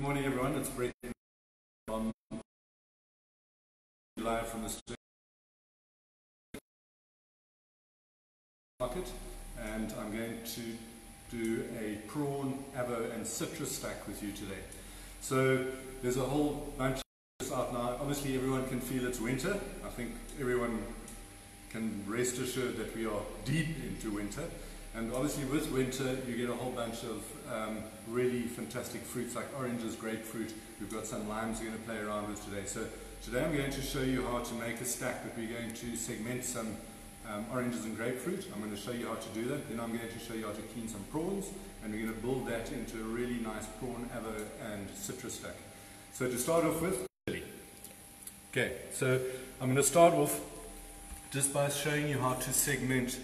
Good morning, everyone. It's Brett. I'm live from the Stir Market, and I'm going to do a prawn, avo, and citrus stack with you today. So there's a whole bunch of out now. Obviously, everyone can feel it's winter. I think everyone can rest assured that we are deep into winter. And obviously with winter, you get a whole bunch of really fantastic fruits like oranges, grapefruit. We've got some limes we're going to play around with today. So today I'm going to show you how to make a stack, but we're going to segment some oranges and grapefruit. I'm going to show you how to do that. Then I'm going to show you how to clean some prawns, and we're going to build that into a really nice prawn, avo, and citrus stack. So to start off with, chili. Okay, so I'm going to start off just by showing you how to segment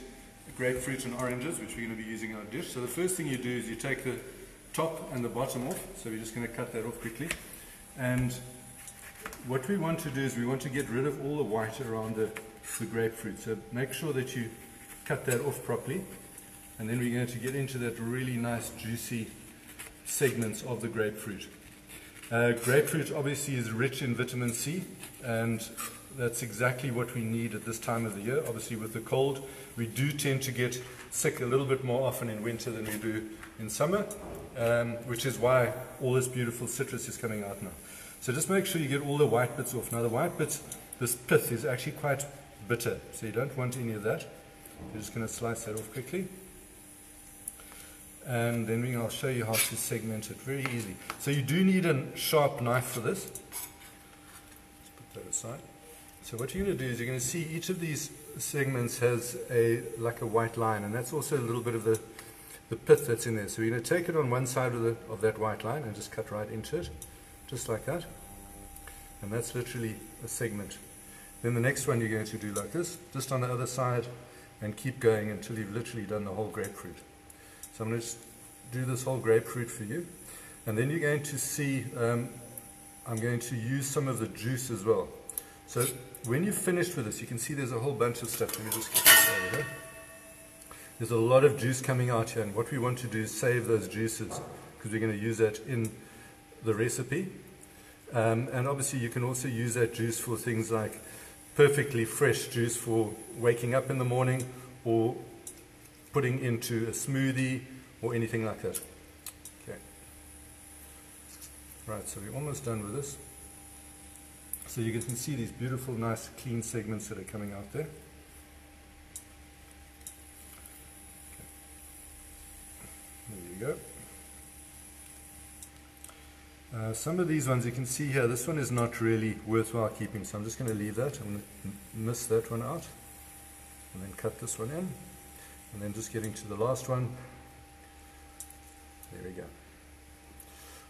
grapefruit and oranges, which we're going to be using in our dish. So the first thing you do is you take the top and the bottom off. So we're just going to cut that off quickly. And what we want to do is we want to get rid of all the white around the grapefruit. So make sure that you cut that off properly. And then we're going to get into that really nice juicy segments of the grapefruit. Grapefruit obviously is rich in vitamin C, and that's exactly what we need at this time of the year. Obviously with the cold, we do tend to get sick a little bit more often in winter than we do in summer, which is why all this beautiful citrus is coming out now. So just make sure you get all the white bits off. Now the white bits, this pith is actually quite bitter, so you don't want any of that. You're just going to slice that off quickly. And then I'll show you how to segment it, very easy. So you do need a sharp knife for this. Let's put that aside. So what you're going to do is you're going to see each of these segments has like a white line, and that's also a little bit of the pith that's in there. So you're going to take it on one side of that white line and just cut right into it, just like that. And that's literally a segment. Then the next one you're going to do like this, just on the other side, and keep going until you've literally done the whole grapefruit. So I'm going to just do this whole grapefruit for you. And then you're going to see, I'm going to use some of the juice as well. So when you've finished with this, you can see there's a whole bunch of stuff. Let me just get this over here. There's a lot of juice coming out here, and what we want to do is save those juices, because we're going to use that in the recipe. And obviously you can also use that juice for things like perfectly fresh juice for waking up in the morning, or putting into a smoothie, or anything like that. Okay. Right, so we're almost done with this. So you can see these beautiful, nice, clean segments that are coming out there. Okay. There you go. Some of these ones you can see here, this one is not really worthwhile keeping, so I'm just going to leave that. I'm going to miss that one out, and then cut this one in, and then just getting to the last one. There we go.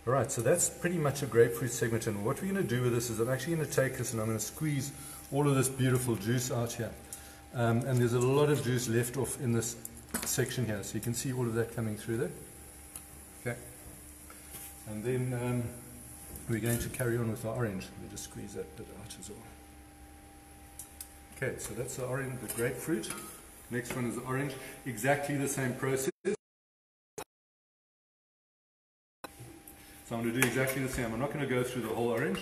Alright, so that's pretty much a grapefruit segment, and what we're going to do with this is I'm actually going to take this and I'm going to squeeze all of this beautiful juice out here. And there's a lot of juice left off in this section here, so you can see all of that coming through there. Okay. And then we're going to carry on with our orange. Let me just squeeze that bit out as well. Okay, so that's the orange, the grapefruit. Next one is the orange. Exactly the same process. So I'm going to do exactly the same. I'm not going to go through the whole orange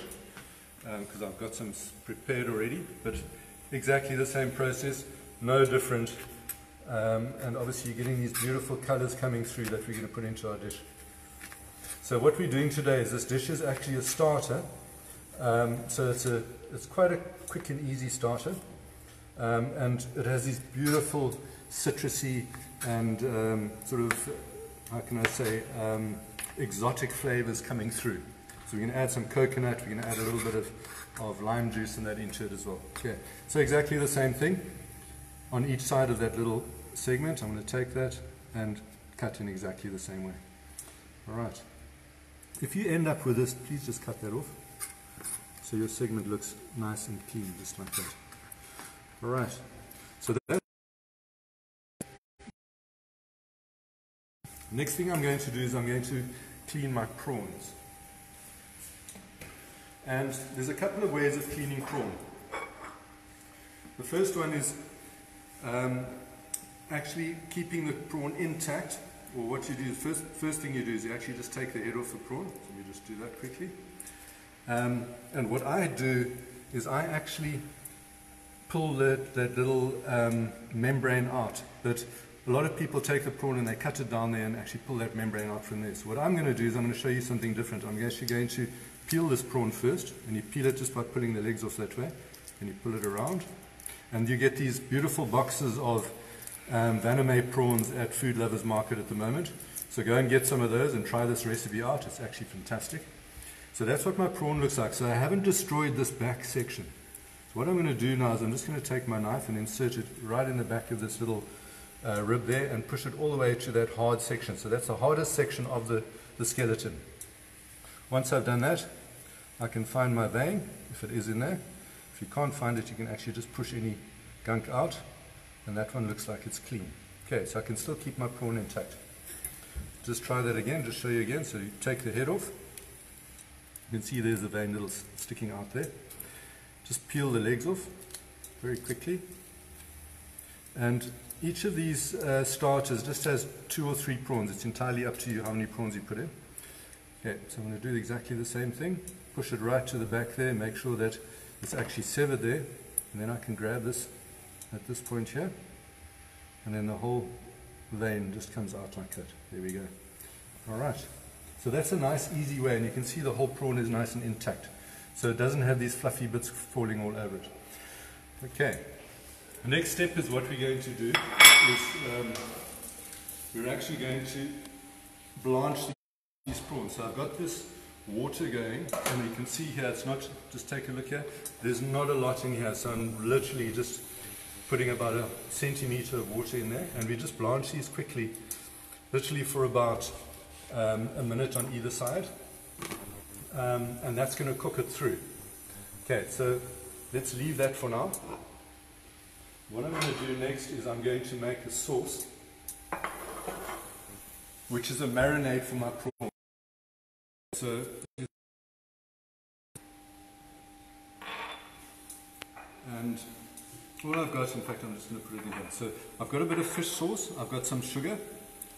because I've got some prepared already, but exactly the same process, no different. And obviously you're getting these beautiful colors coming through that we're going to put into our dish. So what we're doing today is this dish is actually a starter. So it's quite a quick and easy starter. And it has these beautiful citrusy and sort of, how can I say, exotic flavors coming through. So we're going to add some coconut, we're going to add a little bit of lime juice and that into it as well. Okay. So exactly the same thing on each side of that little segment. I'm going to take that and cut in exactly the same way. Alright. If you end up with this, please just cut that off so your segment looks nice and clean, just like that. Alright. So that's next thing I'm going to do is I'm going to clean my prawns. And there's a couple of ways of cleaning prawn. The first one is actually keeping the prawn intact Well, what you do, first thing you do is you actually just take the head off the prawn. Let me just do that quickly. And what I do is I actually pull that little membrane out. But a lot of people take the prawn and they cut it down there and actually pull that membrane out from there. So what I'm going to do is I'm going to show you something different. I'm actually going to peel this prawn first, and you peel it just by pulling the legs off that way, and you pull it around, and you get these beautiful boxes of Vannamei prawns at Food Lover's Market at the moment. So go and get some of those and try this recipe out. It's actually fantastic. So that's what my prawn looks like. So I haven't destroyed this back section. So what I'm going to do now is I'm just going to take my knife and insert it right in the back of this little rib there and push it all the way to that hard section. So that's the hardest section of the skeleton. Once I've done that, I can find my vein, if it is in there. If you can't find it, you can actually just push any gunk out, and that one looks like it's clean. Okay, so I can still keep my prawn intact. Just try that again, just show you again. So you take the head off. You can see there's the vein little sticking out there. Just peel the legs off very quickly. And each of these starters just has 2 or 3 prawns. It's entirely up to you how many prawns you put in. Okay, so I'm going to do exactly the same thing. Push it right to the back there, make sure that it's actually severed there, and then I can grab this at this point here, and then the whole vein just comes out like that. There we go. All right, so that's a nice easy way, and you can see the whole prawn is nice and intact, so it doesn't have these fluffy bits falling all over it. Okay, the next step is what we're going to do is we're actually going to blanch these prawns. So I've got this water going, and you can see here, it's not, just take a look here, there's not a lot in here, so I'm literally just putting about a centimeter of water in there, and we just blanch these quickly, literally for about a minute on either side, and that's going to cook it through. Okay, so let's leave that for now. What I'm going to do next is I'm going to make a sauce, which is a marinade for my prawn. So and all I've got, in fact, I'm just going to put it in here. So I've got a bit of fish sauce, I've got some sugar.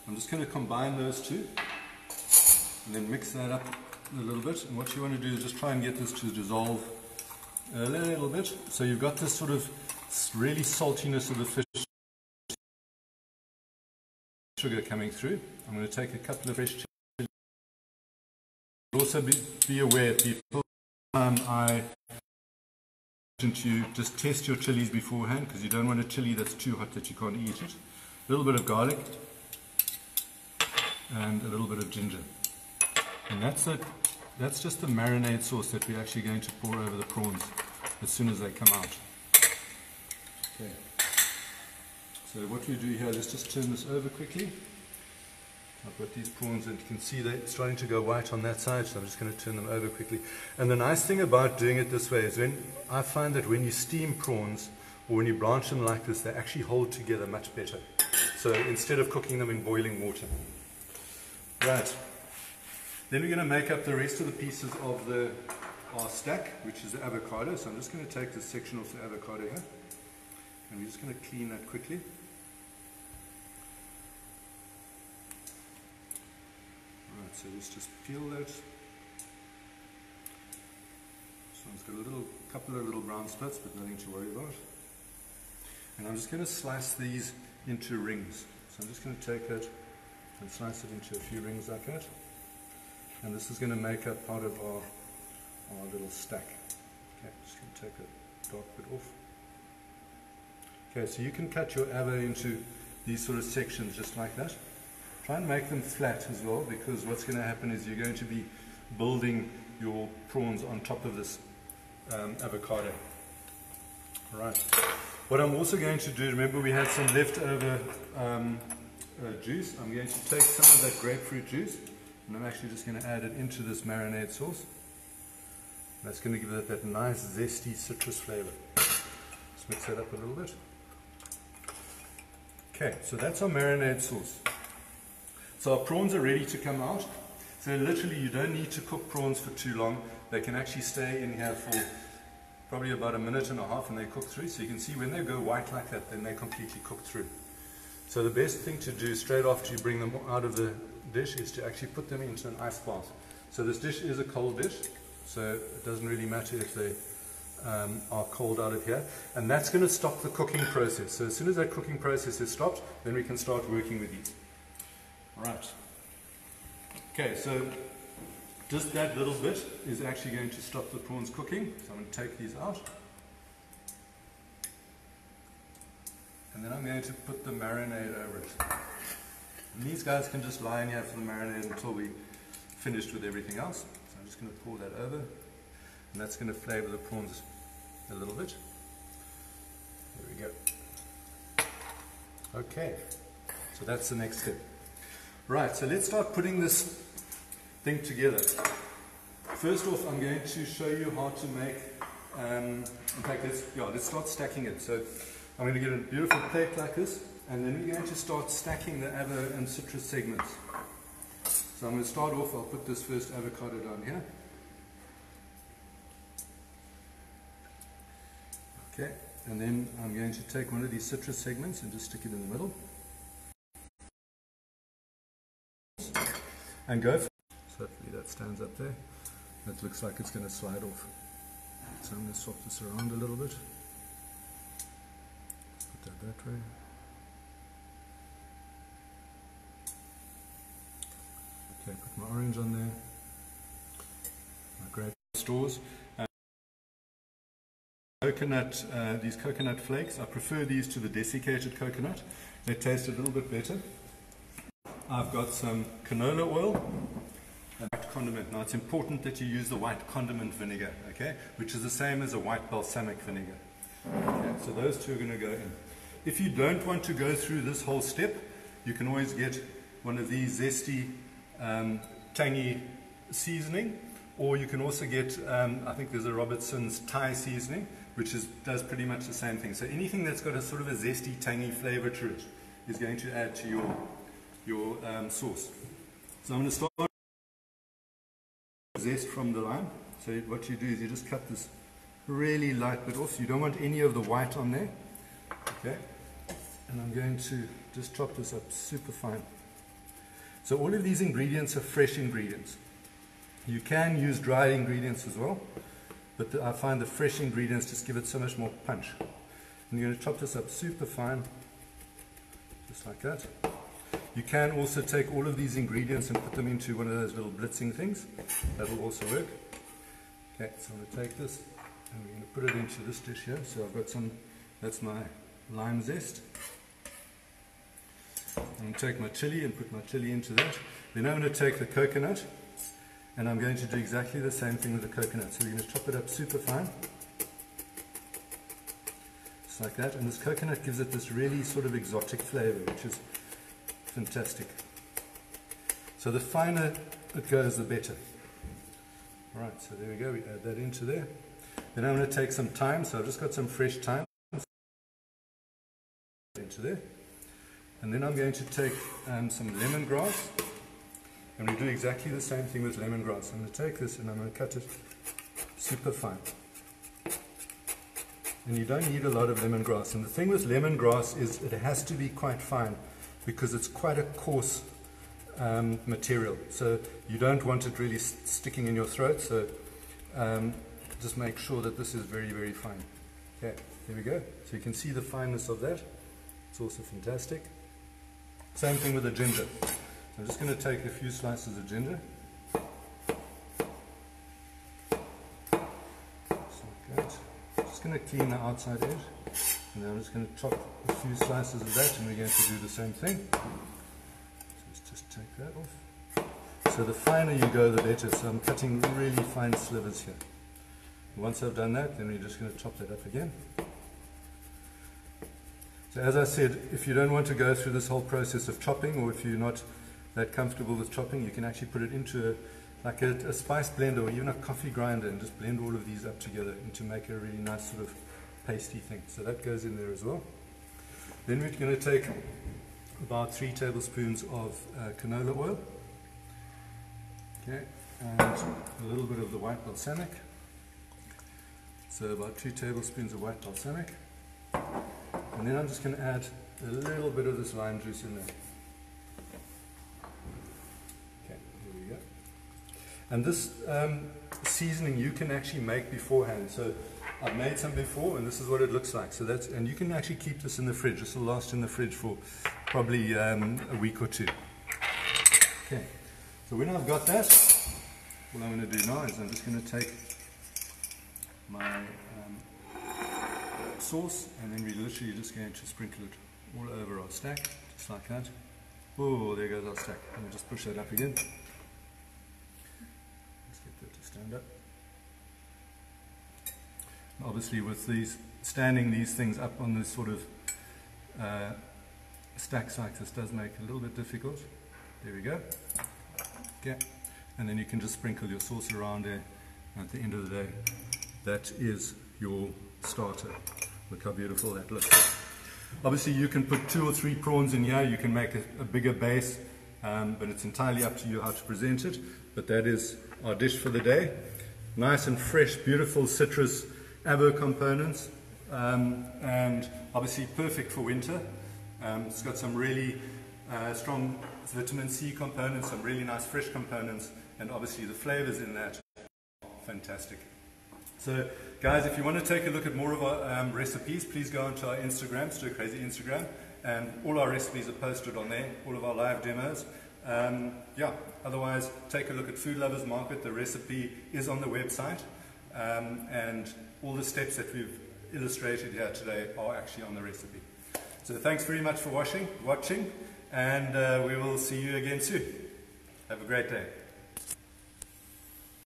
I'm just going to combine those two and then mix that up a little bit. And what you want to do is just try and get this to dissolve a little bit. So you've got this sort of really saltiness of the fish sugar coming through. I'm going to take a couple of fresh chilies. Also be aware, people, you just test your chilies beforehand, because you don't want a chili that's too hot that you can't eat it. A little bit of garlic and a little bit of ginger, and that's just the marinade sauce that we're actually going to pour over the prawns as soon as they come out. Okay. So what we do here, let's just turn this over quickly. I've got these prawns, and you can see they're starting to go white on that side, so I'm just going to turn them over quickly. And the nice thing about doing it this way is when I find that when you steam prawns or when you blanch them like this, they actually hold together much better. So instead of cooking them in boiling water. Right. Then we're going to make up the rest of the pieces of our stack, which is the avocado. So I'm just going to take this section off the avocado here, and we're just going to clean that quickly. So let's just peel that. This one's got a couple of little brown spots, but nothing to worry about. And I'm just going to slice these into rings. So I'm just going to take it and slice it into a few rings like that. And this is going to make up part of our little stack. Okay, just going to take a dark bit off. Okay, so you can cut your avocado into these sort of sections just like that. Try and make them flat as well, because what's going to happen is you're going to be building your prawns on top of this avocado. All right. What I'm also going to do, remember we had some leftover juice. I'm going to take some of that grapefruit juice, and I'm actually just going to add it into this marinade sauce. That's going to give it that nice zesty citrus flavor. Let's mix that up a little bit. Okay, so that's our marinade sauce. So our prawns are ready to come out. So literally you don't need to cook prawns for too long. They can actually stay in here for probably about a minute and a half, and they cook through. So you can see when they go white like that, then they completely cook through. So the best thing to do straight after you bring them out of the dish is to actually put them into an ice bath. So this dish is a cold dish, so it doesn't really matter if they are cold out of here, and that's going to stop the cooking process. So as soon as that cooking process is stopped, then we can start working with these. Right. Okay, so just that little bit is actually going to stop the prawns cooking. So I'm going to take these out. And then I'm going to put the marinade over it. And these guys can just lie in here for the marinade until we finished with everything else. So I'm just going to pour that over. And that's going to flavour the prawns a little bit. There we go. Okay, so that's the next step. Right, so let's start putting this thing together. First off, I'm going to show you how to make, in fact, let's start stacking it. So I'm going to get a beautiful plate like this, and then we're going to start stacking the avocado and citrus segments. So I'm going to start off, I'll put this first avocado down here. Okay, and then I'm going to take one of these citrus segments and just stick it in the middle. And go for it. So hopefully that stands up there. That looks like it's going to slide off. So I'm going to swap this around a little bit. Put that that way. Okay, put my orange on there. My grape stores. Coconut, these coconut flakes, I prefer these to the desiccated coconut. They taste a little bit better. I've got some canola oil and white condiment. Now it's important that you use the white condiment vinegar, okay, which is the same as a white balsamic vinegar. Okay, so those two are going to go in. If you don't want to go through this whole step, you can always get one of these zesty, tangy seasoning, or you can also get, I think there's a Robertson's Thai seasoning, which does pretty much the same thing. So anything that's got a sort of a zesty, tangy flavor to it is going to add to your sauce. So I'm going to start with zest from the lime. So what you do is you just cut this really light bit off. You don't want any of the white on there. Okay. And I'm going to just chop this up super fine. So all of these ingredients are fresh ingredients. You can use dried ingredients as well, but I find the fresh ingredients just give it so much more punch. And you're going to chop this up super fine, just like that. You can also take all of these ingredients and put them into one of those little blitzing things. That will also work. Okay, so I'm going to take this and we're going to put it into this dish here. So I've got some, that's my lime zest. I'm going to take my chili and put my chili into that. Then I'm going to take the coconut. And I'm going to do exactly the same thing with the coconut. So we're going to chop it up super fine. Just like that. And this coconut gives it this really sort of exotic flavor, which is fantastic. So the finer it goes, the better. All right, so there we go. We add that into there. Then I'm going to take some thyme. So I've just got some fresh thyme into there. And then I'm going to take some lemongrass. And we do exactly the same thing with lemongrass. I'm going to take this and I'm going to cut it super fine. And you don't need a lot of lemongrass. And the thing with lemongrass is it has to be quite fine because it's quite a coarse material. So you don't want it really sticking in your throat. So just make sure that this is very, very fine. Okay, there we go. So you can see the fineness of that. It's also fantastic. Same thing with the ginger. I'm just going to take a few slices of ginger, just like that. I'm just going to clean the outside edge, and then I'm just going to chop a few slices of that, and we're going to do the same thing. So let's just take that off. So the finer you go, the better. So I'm cutting really fine slivers here. And once I've done that, then we're just going to chop that up again. So as I said, if you don't want to go through this whole process of chopping, or if you're not that comfortable with chopping, you can actually put it into a spice blender or even a coffee grinder and just blend all of these up together and to make a really nice sort of pasty thing. So that goes in there as well. Then we're going to take about 3 tablespoons of canola oil, okay, and a little bit of the white balsamic. So about 2 tablespoons of white balsamic. And then I'm just going to add a little bit of this lime juice in there. Okay, here we go. And this seasoning you can actually make beforehand. So I've made some before, and this is what it looks like. So that's, and you can actually keep this in the fridge. This will last in the fridge for probably a week or two. Okay, so when I've got that, what I'm going to do now is I'm just going to take my sauce, and then we're literally just going to sprinkle it all over our stack, just like that. Oh, there goes our stack. And we'll just push that up again. Let's get that to stand up. And obviously, with these standing these things up on this sort of stacks like this does make it a little bit difficult. There we go. Okay, and then you can just sprinkle your sauce around there. At the end of the day, that is your starter. Look how beautiful that looks. Obviously you can put 2 or 3 prawns in here, you can make a bigger base, but it's entirely up to you how to present it. But that is our dish for the day. Nice and fresh, beautiful citrus avo components, and obviously perfect for winter. It's got some really strong vitamin C components, some really nice fresh components, and obviously the flavors in that are fantastic. So guys, if you want to take a look at more of our recipes, please go onto our Instagram, Stir Crazy Instagram, and all our recipes are posted on there, all of our live demos. Yeah, otherwise take a look at Food Lover's Market. The recipe is on the website, and all the steps that we've illustrated here today are actually on the recipe. So thanks very much for watching, and we will see you again soon. Have a great day.